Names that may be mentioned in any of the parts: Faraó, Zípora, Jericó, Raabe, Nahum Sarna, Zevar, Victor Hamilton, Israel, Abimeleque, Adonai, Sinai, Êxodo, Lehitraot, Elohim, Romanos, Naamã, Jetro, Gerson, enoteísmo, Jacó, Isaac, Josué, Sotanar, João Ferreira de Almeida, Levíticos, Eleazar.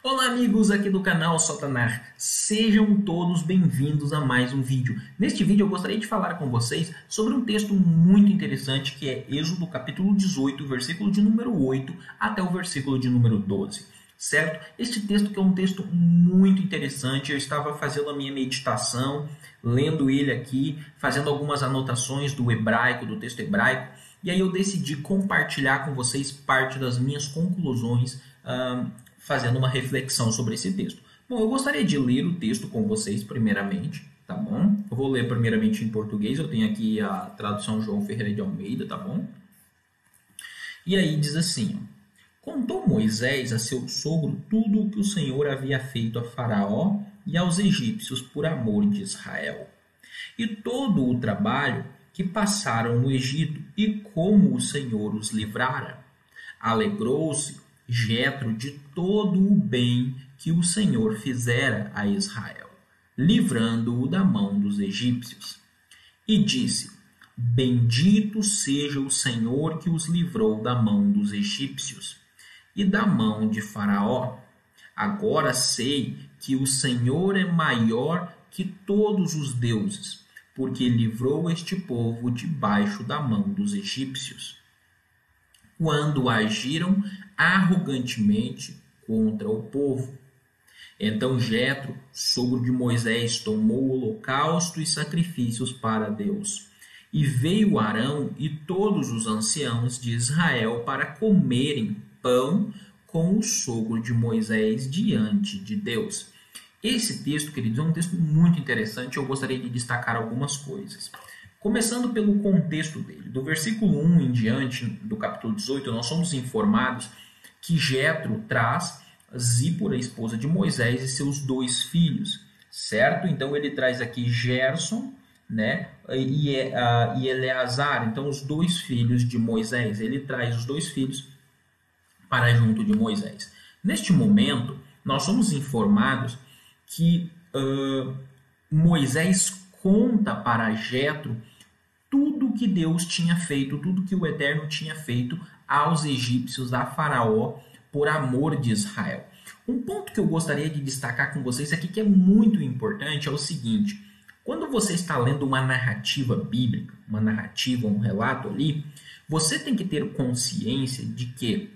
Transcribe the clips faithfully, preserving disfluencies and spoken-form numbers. Olá amigos aqui do canal Sotanar, sejam todos bem-vindos a mais um vídeo. Neste vídeo eu gostaria de falar com vocês sobre um texto muito interessante que é Êxodo capítulo dezoito, versículo de número oito até o versículo de número doze, certo? Este texto que é um texto muito interessante, eu estava fazendo a minha meditação, lendo ele aqui, fazendo algumas anotações do hebraico, do texto hebraico, e aí eu decidi compartilhar com vocês parte das minhas conclusões hum, fazendo uma reflexão sobre esse texto. Bom, eu gostaria de ler o texto com vocês primeiramente, tá bom? Eu vou ler primeiramente em português, eu tenho aqui a tradução João Ferreira de Almeida, tá bom? E aí diz assim, ó, contou Moisés a seu sogro tudo o que o Senhor havia feito a Faraó e aos egípcios por amor de Israel, e todo o trabalho que passaram no Egito e como o Senhor os livrara. Alegrou-se Jetro de todo o bem que o Senhor fizera a Israel, livrando-o da mão dos egípcios. E disse, bendito seja o Senhor que os livrou da mão dos egípcios e da mão de Faraó. Agora sei que o Senhor é maior que todos os deuses, porque livrou este povo debaixo da mão dos egípcios, quando agiram arrogantemente contra o povo. Então Jetro, sogro de Moisés, tomou o holocausto e sacrifícios para Deus. E veio Arão e todos os anciãos de Israel para comerem pão com o sogro de Moisés diante de Deus. Esse texto, queridos, é um texto muito interessante, eu gostaria de destacar algumas coisas. Começando pelo contexto dele, do versículo um em diante, do capítulo dezoito, nós somos informados que Jetro traz Zípora, esposa de Moisés, e seus dois filhos, certo? Então ele traz aqui Gerson, né, e, uh, e Eleazar, então os dois filhos de Moisés, ele traz os dois filhos para junto de Moisés. Neste momento, nós somos informados que uh, Moisés conta para Jetro tudo que Deus tinha feito, tudo que o Eterno tinha feito aos egípcios, a Faraó, por amor de Israel. Um ponto que eu gostaria de destacar com vocês aqui, que é muito importante, é o seguinte. Quando você está lendo uma narrativa bíblica, uma narrativa, um relato ali, você tem que ter consciência de que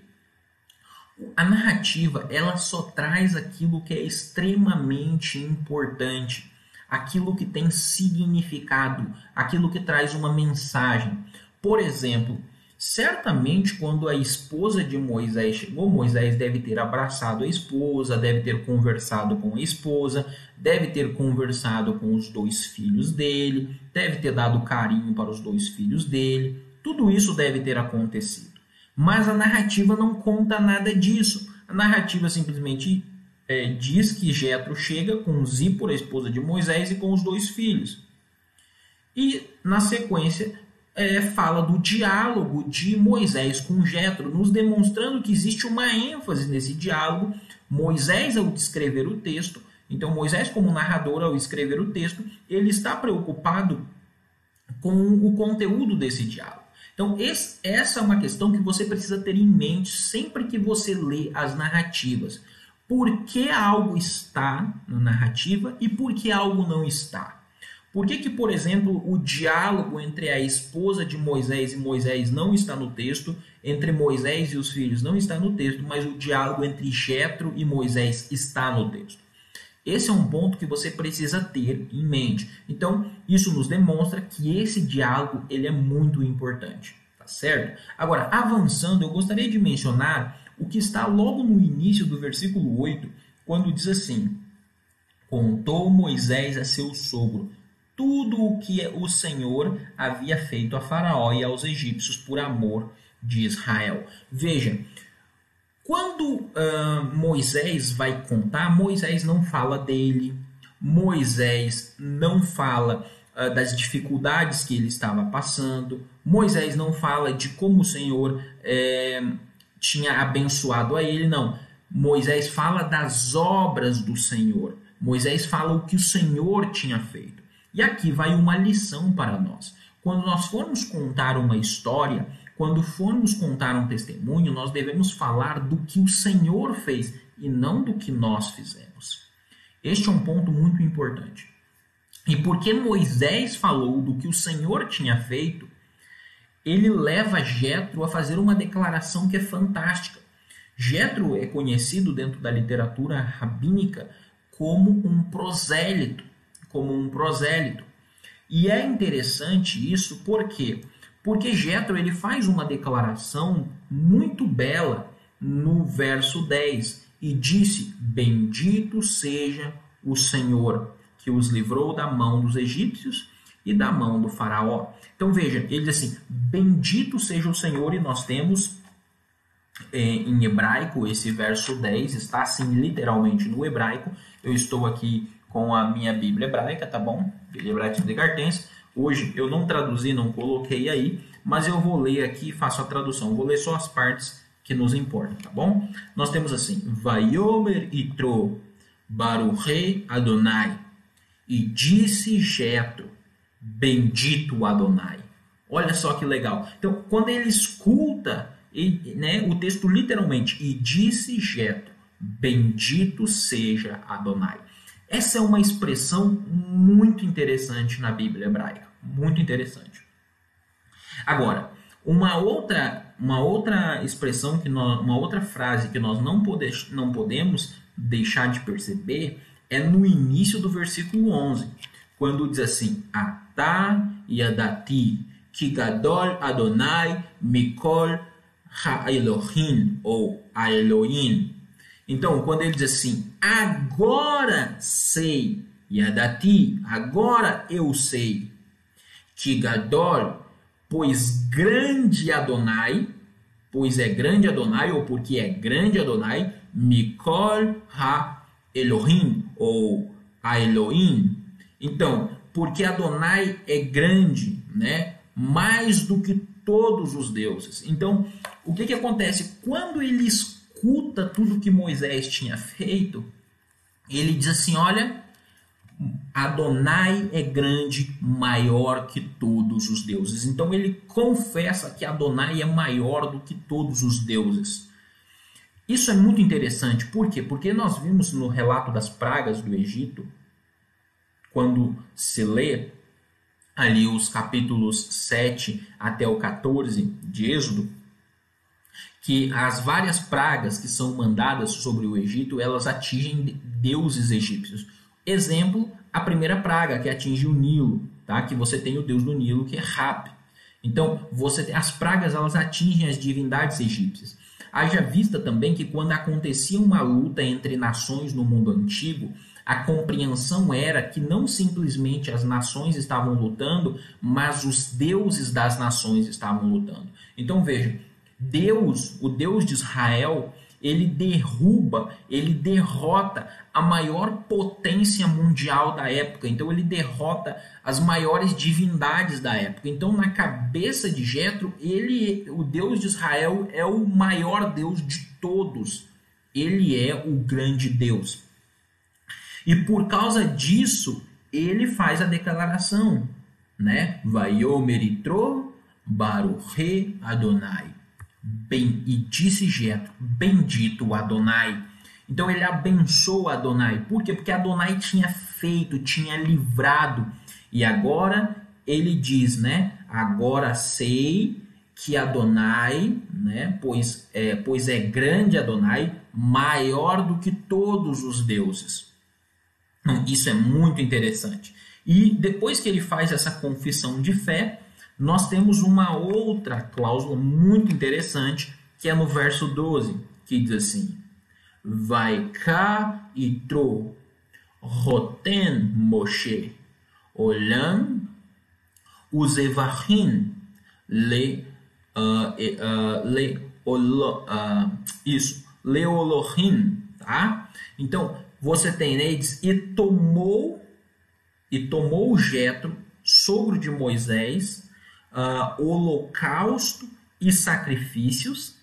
a narrativa ela só traz aquilo que é extremamente importante, aquilo que tem significado, aquilo que traz uma mensagem. Por exemplo, certamente quando a esposa de Moisés chegou, Moisés deve ter abraçado a esposa, deve ter conversado com a esposa, deve ter conversado com os dois filhos dele, deve ter dado carinho para os dois filhos dele, tudo isso deve ter acontecido. Mas a narrativa não conta nada disso, a narrativa simplesmente É, diz que Jetro chega com Zípora, a esposa de Moisés, e com os dois filhos. E, na sequência, é, fala do diálogo de Moisés com Jetro, nos demonstrando que existe uma ênfase nesse diálogo. Moisés, ao descrever o texto, então Moisés, como narrador, ao escrever o texto, ele está preocupado com o conteúdo desse diálogo. Então, esse, essa é uma questão que você precisa ter em mente sempre que você lê as narrativas. Por que algo está na narrativa e por que algo não está? Por que que, por exemplo, o diálogo entre a esposa de Moisés e Moisés não está no texto, entre Moisés e os filhos não está no texto, mas o diálogo entre Jetro e Moisés está no texto? Esse é um ponto que você precisa ter em mente. Então, isso nos demonstra que esse diálogo ele é muito importante, tá certo? Agora, avançando, eu gostaria de mencionar o que está logo no início do versículo oito, quando diz assim, contou Moisés a seu sogro tudo o que o Senhor havia feito a Faraó e aos egípcios por amor de Israel. Veja, quando uh, Moisés vai contar, Moisés não fala dele, Moisés não fala uh, das dificuldades que ele estava passando, Moisés não fala de como o Senhor É, tinha abençoado a ele, não. Moisés fala das obras do Senhor. Moisés fala o que o Senhor tinha feito. E aqui vai uma lição para nós. Quando nós formos contar uma história, quando formos contar um testemunho, nós devemos falar do que o Senhor fez e não do que nós fizemos. Este é um ponto muito importante. E porque Moisés falou do que o Senhor tinha feito, ele leva Jetro a fazer uma declaração que é fantástica. Jetro é conhecido dentro da literatura rabínica como um prosélito, como um prosélito. E é interessante isso por quê? Porque Jetro ele faz uma declaração muito bela no verso dez e disse: "Bendito seja o Senhor, que os livrou da mão dos egípcios e da mão do faraó." Então veja, ele diz assim, bendito seja o Senhor, e nós temos em hebraico, esse verso dez está assim literalmente no hebraico. Eu estou aqui com a minha Bíblia hebraica, tá bom? Bíblia hebraica de Gartens. Hoje eu não traduzi, não coloquei aí, mas eu vou ler aqui e faço a tradução. Eu vou ler só as partes que nos importam, tá bom? Nós temos assim, Vaiomer Itro Baruchei Adonai, e disse Jetro, bendito Adonai. Olha só que legal. Então, quando ele escuta ele, né, o texto literalmente, e disse Jetro, bendito seja Adonai. Essa é uma expressão muito interessante na Bíblia hebraica. Muito interessante. Agora, uma outra, uma outra expressão, que nós, uma outra frase que nós não, pode, não podemos deixar de perceber é no início do versículo onze, quando diz assim, Atá yadati ki gadol Adonai mikol ha-Elohim, ou ha-Elohim. Então, quando ele diz assim, agora sei, yadati, agora eu sei, ki gadol, pois grande Adonai, pois é grande Adonai, ou porque é grande Adonai, mikol ha-Elohim, ou ha-Elohim. Então, porque Adonai é grande, né? Mais do que todos os deuses. Então, o que, que acontece? Quando ele escuta tudo que Moisés tinha feito, ele diz assim, olha, Adonai é grande, maior que todos os deuses. Então, ele confessa que Adonai é maior do que todos os deuses. Isso é muito interessante. Por quê? Porque nós vimos no relato das pragas do Egito, quando se lê ali os capítulos sete até o quatorze de Êxodo, que as várias pragas que são mandadas sobre o Egito, elas atingem deuses egípcios. Exemplo, a primeira praga que atinge o Nilo, tá? Que você tem o deus do Nilo, que é Raabe. Então, você tem, as pragas elas atingem as divindades egípcias. Haja vista também que quando acontecia uma luta entre nações no mundo antigo, a compreensão era que não simplesmente as nações estavam lutando, mas os deuses das nações estavam lutando. Então veja, Deus, o Deus de Israel, ele derruba, ele derrota a maior potência mundial da época. Então ele derrota as maiores divindades da época. Então na cabeça de Jetro, ele, o Deus de Israel é o maior Deus de todos. Ele é o grande Deus. E por causa disso, ele faz a declaração, né? Vaiomer Itro Baruchê Adonai. Bem, e disse Jetro, bendito Adonai. Então ele abençoa Adonai. Por quê? Porque Adonai tinha feito, tinha livrado. E agora ele diz, né? Agora sei que Adonai, né? Pois é, pois é grande Adonai, maior do que todos os deuses. Isso é muito interessante. E depois que ele faz essa confissão de fé, nós temos uma outra cláusula muito interessante, que é no verso doze, que diz assim, Vaiká itro roten Moshe olam uzevachim le leolochim, tá? Então, você tem, né, diz, e tomou, e tomou Jetro, sogro de Moisés, uh, holocausto e sacrifícios,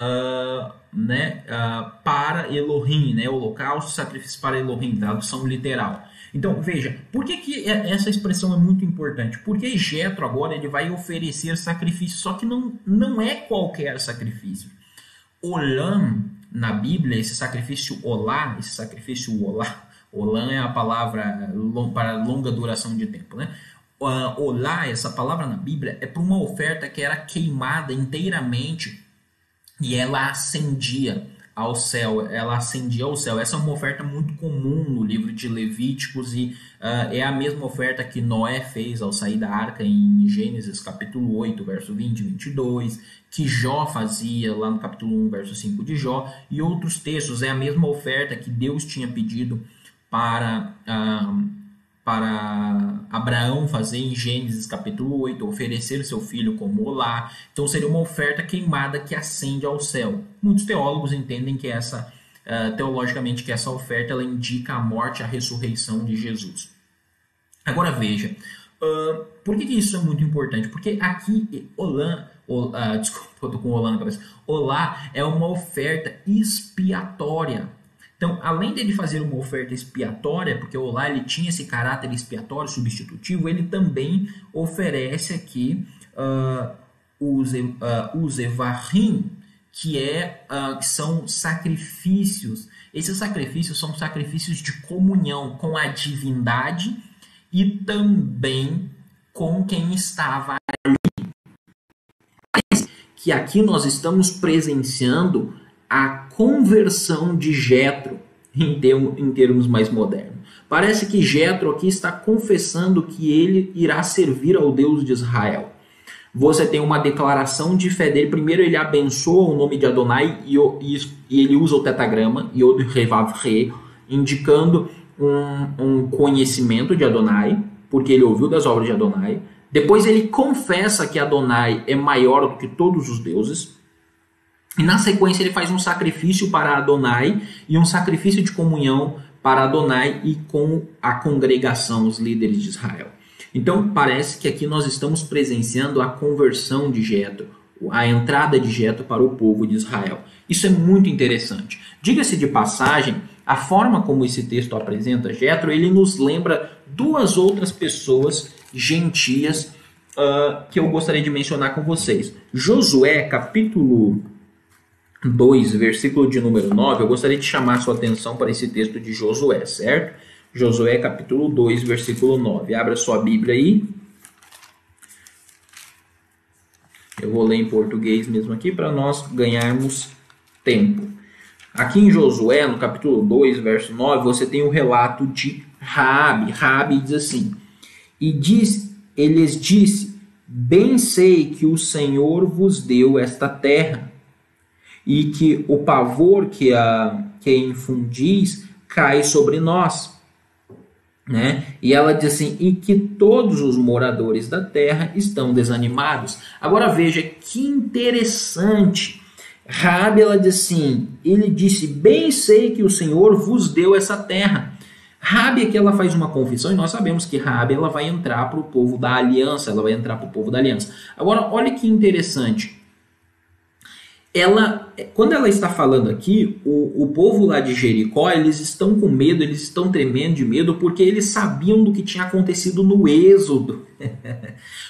uh, né, uh, para Elohim, né, holocausto e sacrifícios para Elohim, tradução literal. Então, veja, por que, que essa expressão é muito importante? Porque Jetro agora ele vai oferecer sacrifício, só que não, não é qualquer sacrifício. Olam, na Bíblia, esse sacrifício olá, esse sacrifício olá, olá é a palavra para longa duração de tempo, né? Olá, essa palavra na Bíblia é para uma oferta que era queimada inteiramente e ela ascendia ao céu, ela ascendia ao céu. Essa é uma oferta muito comum no livro de Levíticos e uh, é a mesma oferta que Noé fez ao sair da arca em Gênesis capítulo oito, verso vinte e vinte e dois, que Jó fazia lá no capítulo um, verso cinco de Jó e outros textos. É a mesma oferta que Deus tinha pedido para, uh, para Abraão fazer em Gênesis capítulo oito, oferecer seu filho como olá. Então seria uma oferta queimada que ascende ao céu. Muitos teólogos entendem que essa, uh, teologicamente, que essa oferta ela indica a morte e a ressurreição de Jesus. Agora veja, uh, por que isso é muito importante? Porque aqui, olá, olá, desculpa, eu estou com olá na cabeça, olá é uma oferta expiatória. Então, além dele fazer uma oferta expiatória, porque o Olá ele tinha esse caráter expiatório, substitutivo, ele também oferece aqui uh, os, uh, os Evarim, que, é, uh, que são sacrifícios. Esses sacrifícios são sacrifícios de comunhão com a divindade e também com quem estava ali. Que aqui nós estamos presenciando a conversão de Jetro em, termo, em termos mais modernos. Parece que Jetro aqui está confessando que ele irá servir ao Deus de Israel. Você tem uma declaração de fé dele. Primeiro ele abençoa o nome de Adonai e, e, e ele usa o tetagrama, Yod Revav Re, indicando um, um conhecimento de Adonai, porque ele ouviu das obras de Adonai. Depois ele confessa que Adonai é maior do que todos os deuses. E na sequência ele faz um sacrifício para Adonai e um sacrifício de comunhão para Adonai e com a congregação, os líderes de Israel. Então parece que aqui nós estamos presenciando a conversão de Jetro, a entrada de Jetro para o povo de Israel. Isso é muito interessante. Diga-se de passagem, a forma como esse texto apresenta Jetro, ele nos lembra duas outras pessoas gentias uh, que eu gostaria de mencionar com vocês. Josué, capítulo dois, versículo de número nove, eu gostaria de chamar sua atenção para esse texto de Josué, certo? Josué, capítulo dois, versículo nove. Abra sua Bíblia aí. Eu vou ler em português mesmo aqui para nós ganharmos tempo. Aqui em Josué, no capítulo dois, verso nove, você tem o um relato de Raabe. Raabe diz assim: E diz, ele lhes disse: Bem sei que o Senhor vos deu esta terra, e que o pavor que a que infundis cai sobre nós, né? E ela diz assim, e que todos os moradores da terra estão desanimados. Agora veja que interessante. Raabe, ela diz assim, ele disse, bem sei que o Senhor vos deu essa terra. Raabe aqui ela faz uma confissão e nós sabemos que Raabe ela vai entrar para o povo da aliança, ela vai entrar para o povo da aliança. Agora olha que interessante. Ela, quando ela está falando aqui, o, o povo lá de Jericó, eles estão com medo, eles estão tremendo de medo, porque eles sabiam do que tinha acontecido no Êxodo.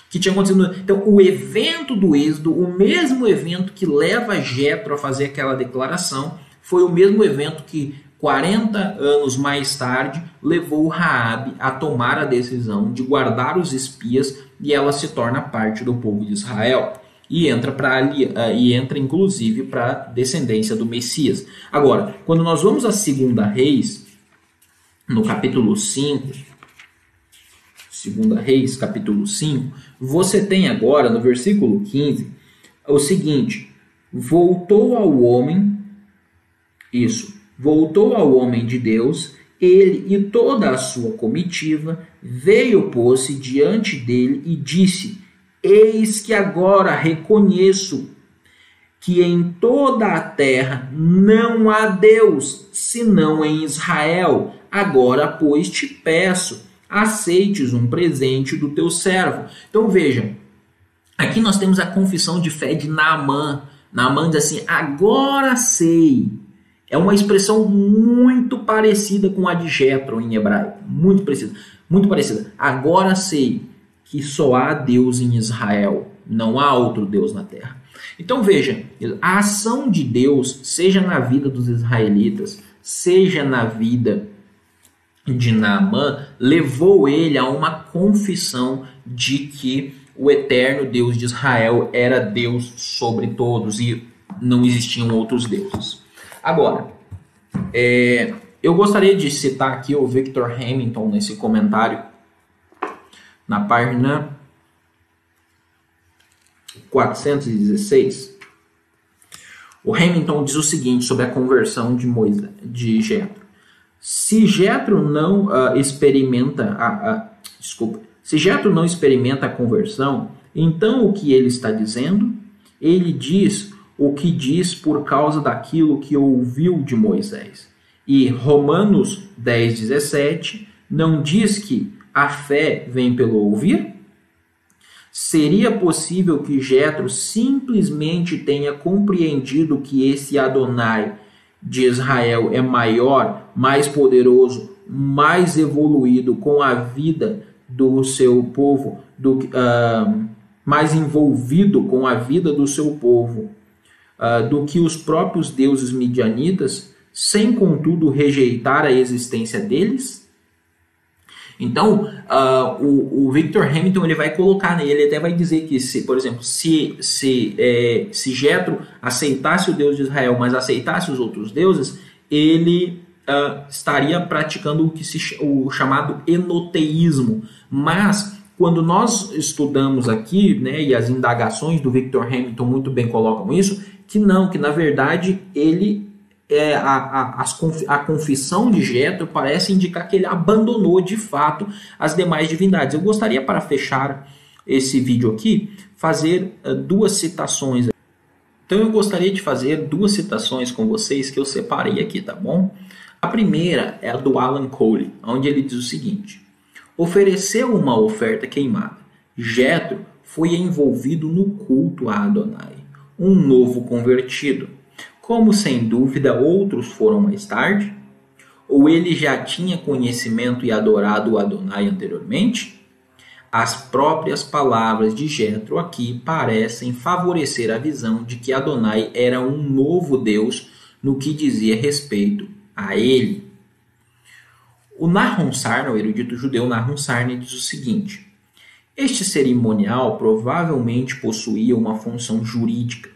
que tinha acontecido no... Então, o evento do Êxodo, o mesmo evento que leva Jetro a fazer aquela declaração, foi o mesmo evento que quarenta anos mais tarde levou Raabe a tomar a decisão de guardar os espias e ela se torna parte do povo de Israel. E entra, pra, e entra inclusive para a descendência do Messias. Agora, quando nós vamos a dois Reis, no capítulo cinco, dois Reis, capítulo cinco, você tem agora, no versículo quinze, o seguinte, voltou ao homem, isso, voltou ao homem de Deus, ele e toda a sua comitiva, veio, pôs-se diante dele e disse, eis que agora reconheço que em toda a terra não há Deus, senão em Israel. Agora, pois, te peço, aceites um presente do teu servo. Então, vejam, aqui nós temos a confissão de fé de Naamã. Naamã diz assim, agora sei. É uma expressão muito parecida com a de Jetro em hebraico. Muito parecida, muito parecida. Agora sei que só há Deus em Israel. não há outro Deus na terra. Então veja, a ação de Deus, seja na vida dos israelitas, seja na vida de Naamã, levou ele a uma confissão de que o eterno Deus de Israel era Deus sobre todos e não existiam outros deuses. Agora, é, eu gostaria de citar aqui o Victor Hamilton nesse comentário, na página quatrocentos e dezesseis. O Hamilton diz o seguinte sobre a conversão de Moisés, de Jetro. Se Jetro não uh, experimenta a, a desculpa, se Jetro não experimenta a conversão, então o que ele está dizendo? Ele diz o que diz por causa daquilo que ouviu de Moisés. E Romanos dez, dezessete não diz que a fé vem pelo ouvir? Seria possível que Jetro simplesmente tenha compreendido que esse Adonai de Israel é maior, mais poderoso, mais evoluído com a vida do seu povo, do, uh, mais envolvido com a vida do seu povo, uh, do que os próprios deuses midianitas, sem contudo rejeitar a existência deles? Então, uh, o, o Victor Hamilton ele vai colocar nele, ele até vai dizer que, se, por exemplo, se, se, é, se Jetro aceitasse o Deus de Israel, mas aceitasse os outros deuses, ele uh, estaria praticando o, que se, o chamado enoteísmo. Mas, quando nós estudamos aqui, né, e as indagações do Victor Hamilton muito bem colocam isso, que não, que na verdade ele... É, a, a, as conf, a confissão de Jetro parece indicar que ele abandonou de fato as demais divindades. Eu gostaria, para fechar esse vídeo aqui, fazer uh, duas citações. Então eu gostaria de fazer duas citações com vocês que eu separei aqui, tá bom? A primeira é a do Alan Cole, onde ele diz o seguinte: ofereceu uma oferta queimada. Jetro foi envolvido no culto a Adonai, um novo convertido. Como, sem dúvida, outros foram mais tarde? Ou ele já tinha conhecimento e adorado o Adonai anteriormente? As próprias palavras de Jetro aqui parecem favorecer a visão de que Adonai era um novo Deus no que dizia respeito a ele. O Nahum Sarna, o erudito judeu Nahum Sarna, diz o seguinte: este cerimonial provavelmente possuía uma função jurídica.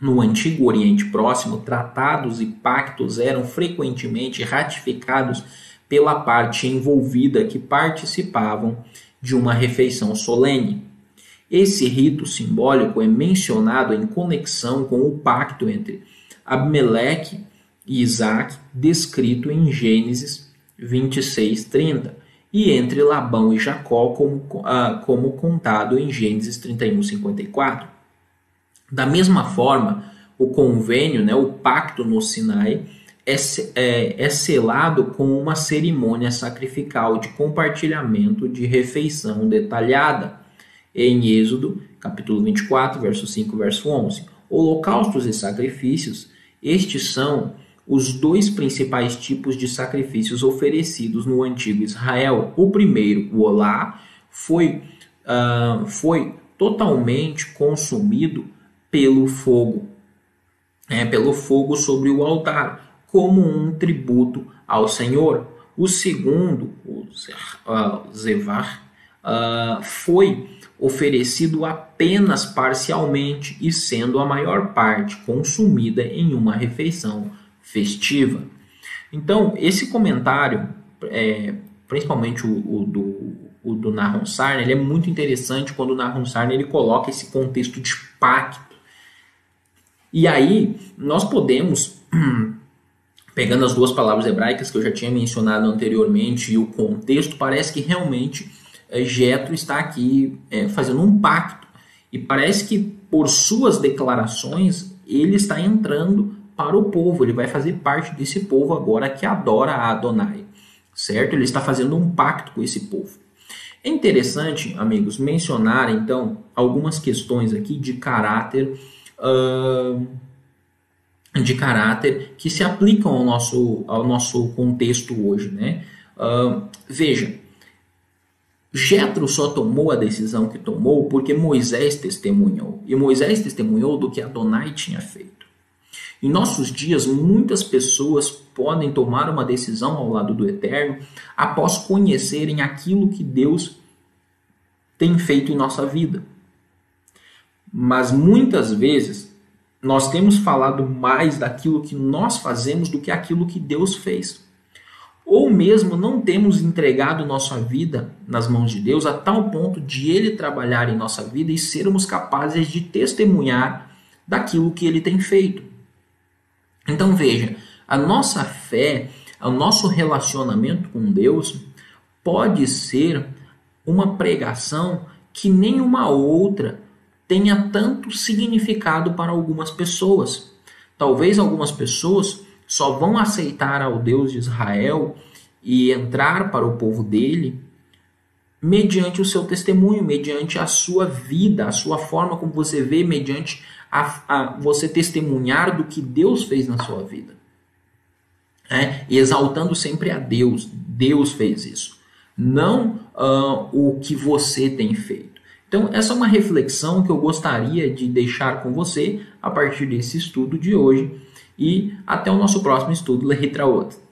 No Antigo Oriente Próximo, tratados e pactos eram frequentemente ratificados pela parte envolvida que participavam de uma refeição solene. Esse rito simbólico é mencionado em conexão com o pacto entre Abimeleque e Isaac, descrito em Gênesis vinte e seis, trinta, e entre Labão e Jacó, como, ah, como contado em Gênesis trinta e um, cinquenta e quatro. Da mesma forma, o convênio, né, o pacto no Sinai, é, é, é selado com uma cerimônia sacrificial de compartilhamento de refeição detalhada, em Êxodo, capítulo vinte e quatro, verso cinco, verso onze. Holocaustos e sacrifícios, estes são os dois principais tipos de sacrifícios oferecidos no antigo Israel. O primeiro, o Olá, foi, uh, foi totalmente consumido pelo fogo, é, pelo fogo sobre o altar, como um tributo ao Senhor. O segundo, o Zevar, uh, foi oferecido apenas parcialmente e sendo a maior parte consumida em uma refeição festiva. Então, esse comentário, é, principalmente o, o do... O do Nahum Sarna, ele é muito interessante quando o Nahum Sarna ele coloca esse contexto de pacto. E aí, nós podemos, pegando as duas palavras hebraicas que eu já tinha mencionado anteriormente e o contexto, parece que realmente Jetro está aqui é, fazendo um pacto. E parece que, por suas declarações, ele está entrando para o povo. Ele vai fazer parte desse povo agora que adora a Adonai, certo? Ele está fazendo um pacto com esse povo. É interessante, amigos, mencionar, então, algumas questões aqui de caráter, uh, de caráter que se aplicam ao nosso, ao nosso contexto hoje, né? Uh, veja, Jetro só tomou a decisão que tomou porque Moisés testemunhou. E Moisés testemunhou do que Adonai tinha feito. Em nossos dias, muitas pessoas podem tomar uma decisão ao lado do Eterno após conhecerem aquilo que Deus tem feito em nossa vida. Mas muitas vezes, nós temos falado mais daquilo que nós fazemos do que aquilo que Deus fez. Ou mesmo não temos entregado nossa vida nas mãos de Deus a tal ponto de Ele trabalhar em nossa vida e sermos capazes de testemunhar daquilo que Ele tem feito. Então veja, a nossa fé, o nosso relacionamento com Deus pode ser uma pregação que nenhuma outra tenha tanto significado para algumas pessoas. Talvez algumas pessoas só vão aceitar ao Deus de Israel e entrar para o povo dele mediante o seu testemunho, mediante a sua vida, a sua forma como você vê, mediante a, a você testemunhar do que Deus fez na sua vida. É, exaltando sempre a Deus. Deus fez isso. Não uh, o que você tem feito. Então, essa é uma reflexão que eu gostaria de deixar com você a partir desse estudo de hoje. E até o nosso próximo estudo, Lehitraot.